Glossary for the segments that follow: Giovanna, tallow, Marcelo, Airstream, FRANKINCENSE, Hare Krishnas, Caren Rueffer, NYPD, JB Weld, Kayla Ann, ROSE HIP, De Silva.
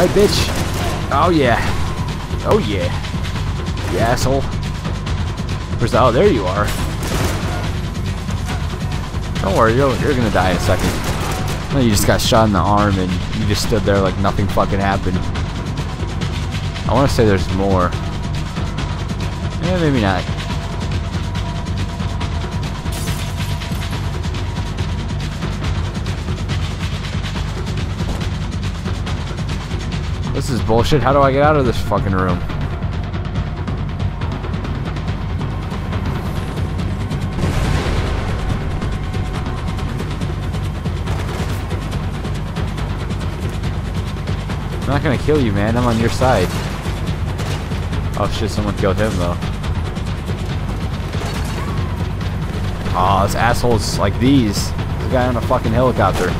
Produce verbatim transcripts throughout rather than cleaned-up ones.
Right, bitch? Oh, yeah. Oh, yeah. You asshole. Where's the... Oh, there you are. Don't worry, you're, you're gonna die in a second. No, you just got shot in the arm and you just stood there like nothing fucking happened. I want to say there's more. Eh, maybe not. This is bullshit. How do I get out of this fucking room? I'm not gonna kill you, man. I'm on your side. Oh shit, someone killed him though. Aw, oh, this asshole's like these. The guy on a fucking helicopter.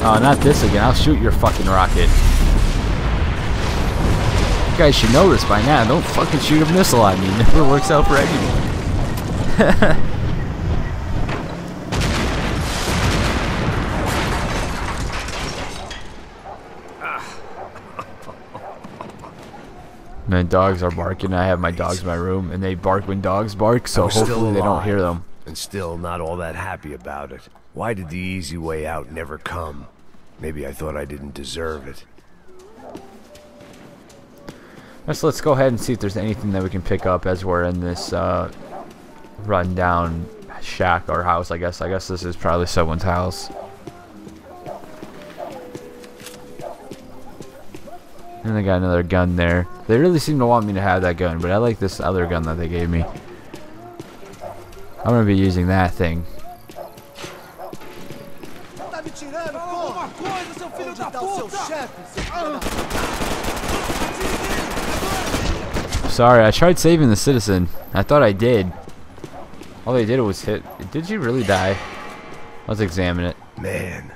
Oh, not this again. I'll shoot your fucking rocket. You guys should know this by now. Don't fucking shoot a missile at me. It never works out for anyone. Man, dogs are barking. I have my dogs in my room, and they bark when dogs bark, so hopefully they don't hear them. And still not all that happy about it. Why did the easy way out never come? Maybe I thought I didn't deserve it. So let's go ahead and see if there's anything that we can pick up as we're in this uh, rundown shack or house, I guess. I guess this is probably someone's house. And I got another gun there. They really seem to want me to have that gun, but I like this other gun that they gave me. I'm going to be using that thing. Sorry, I tried saving the citizen. I thought I did. All they did was hit. Did you really die? Let's examine it. Man,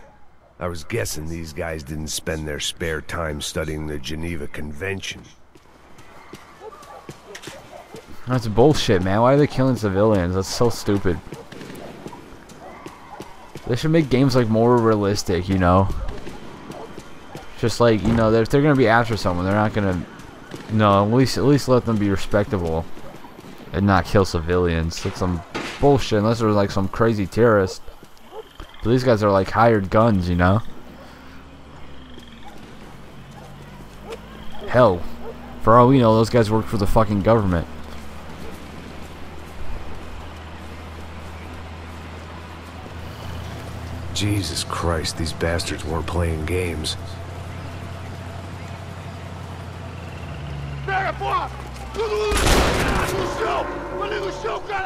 I was guessing these guys didn't spend their spare time studying the Geneva Convention. That's bullshit, man. Why are they killing civilians? That's so stupid. They should make games like more realistic, you know? Just like, you know, if they're gonna be after someone, they're not gonna... No, at least at least let them be respectable and not kill civilians. That's some bullshit, unless there's like some crazy terrorist. But these guys are like hired guns, you know? Hell, for all we know, those guys work for the fucking government. Jesus Christ, these bastards weren't playing games.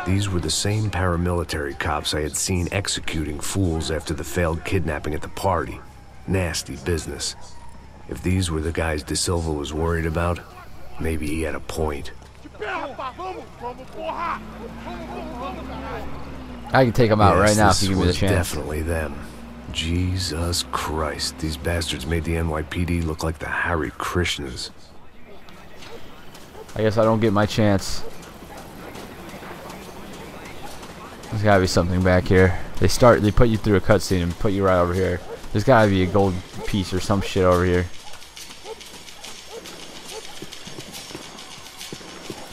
These were the same paramilitary cops I had seen executing fools after the failed kidnapping at the party. Nasty business. If these were the guys De Silva was worried about, maybe he had a point. I can take them out yes, right now if you give me the chance. Definitely them. Jesus Christ, these bastards made the N Y P D look like the Hare Krishnas. I guess I don't get my chance. There's gotta be something back here. They start, they put you through a cutscene and put you right over here. There's gotta be a gold piece or some shit over here.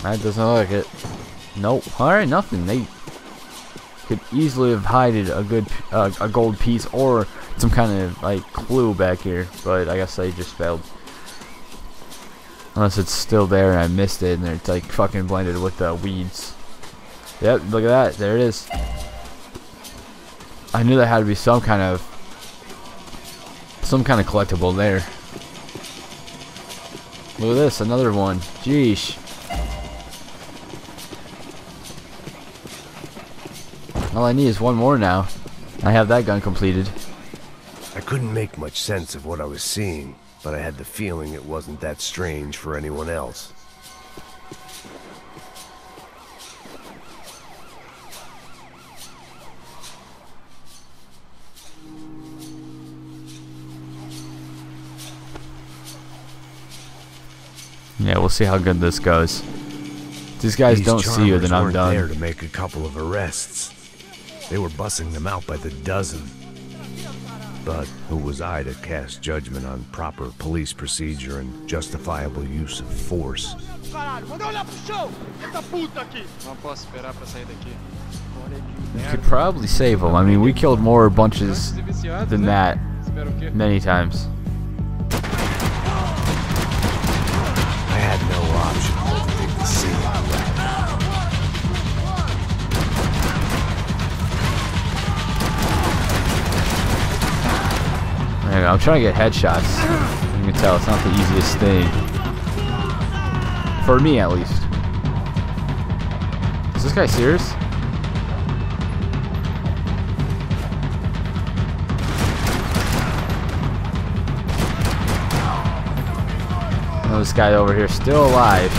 That doesn't look like it. Nope. Alright, nothing. They could easily have hided a good uh, a gold piece or some kind of like clue back here, but I guess they just failed. Unless it's still there and I missed it and it's like fucking blended with the weeds. Yep, look at that. There it is. I knew there had to be some kind of some kind of collectible there. Look at this, another one. Jeesh. All I need is one more now. I have that gun completed. I couldn't make much sense of what I was seeing, but I had the feeling it wasn't that strange for anyone else. Yeah, we'll see how good this goes. If these guys don't see you, then I'm done. There to make a couple of arrests. They were bussing them out by the dozen. But who was I to cast judgment on proper police procedure and justifiable use of force? You could probably save them. I mean, we killed more bunches than that many times. I had no option other than to see it. There you go. I'm trying to get headshots. You can tell it's not the easiest thing. For me, at least. Is this guy serious? Oh, this guy over here still alive.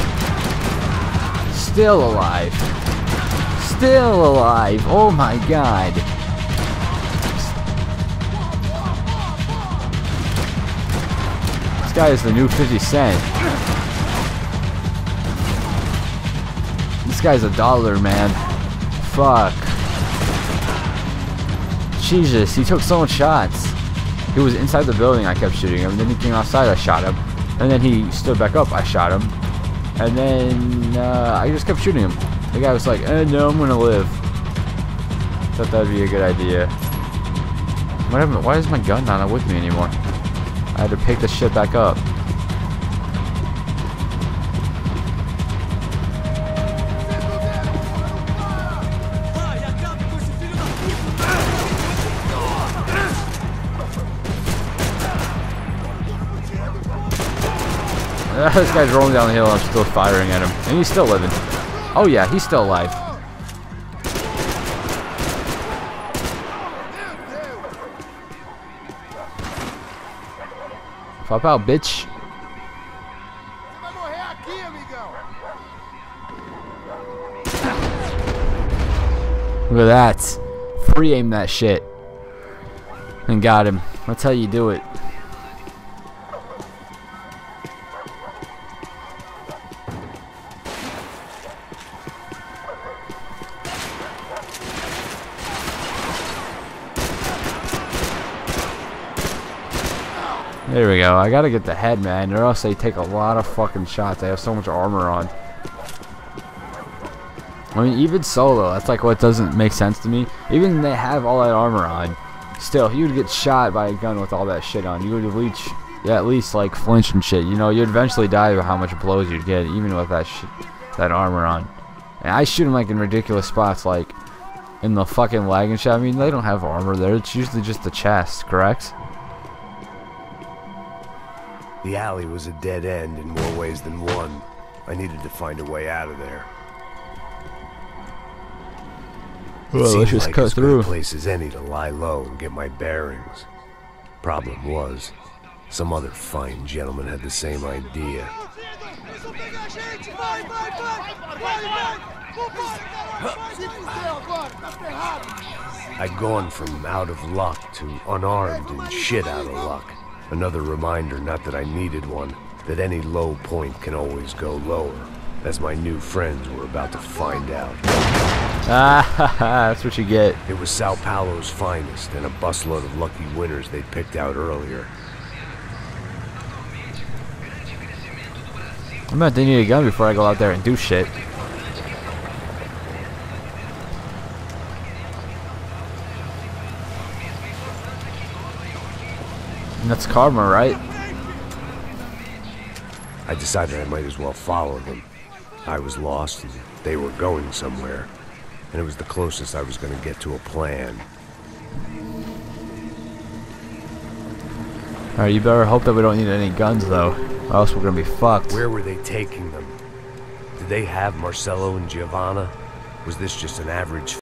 Still alive. Still alive. Oh my god. This guy is the new fifty cent. This guy's a dollar, man. Fuck. Jesus, he took so much shots. He was inside the building, I kept shooting him. And then he came outside, I shot him. And then he stood back up, I shot him. And then uh, I just kept shooting him. The guy was like, eh, no, I'm gonna live. Thought that'd be a good idea. What happened? Why is my gun not with me anymore? I had to pick this shit back up. This guy's rolling down the hill and I'm still firing at him. And he's still living. Oh yeah, he's still alive. Pop out, bitch. Look at that. Free aim that shit. And got him. That's how you do it. There we go. I gotta get the head, man, or else they take a lot of fucking shots. They have so much armor on. I mean, even solo, that's like what doesn't make sense to me. Even they have all that armor on, still, if you would get shot by a gun with all that shit on, you would reach, yeah, at least like flinch and shit. You know, you'd eventually die by how much blows you'd get, even with that shit, that armor on. And I shoot them like in ridiculous spots, like in the fucking leg and shit. I mean, they don't have armor there. It's usually just the chest, correct? The alley was a dead end in more ways than one. I needed to find a way out of there. Well, let's just cut through. As good a place as any to lie low and get my bearings. Problem was, some other fine gentleman had the same idea. I'd gone from out of luck to unarmed and shit out of luck. Another reminder, not that I needed one, that any low point can always go lower, as my new friends were about to find out. Ah, that's what you get. It was Sao Paulo's finest and a busload of lucky winners they picked out earlier. I'm about to need a gun before I go out there and do shit. That's karma, right? I decided I might as well follow them. I was lost and they were going somewhere. And it was the closest I was going to get to a plan. Alright, you better hope that we don't need any guns, though. Or else we're going to be fucked. Where were they taking them? Did they have Marcelo and Giovanna? Was this just an average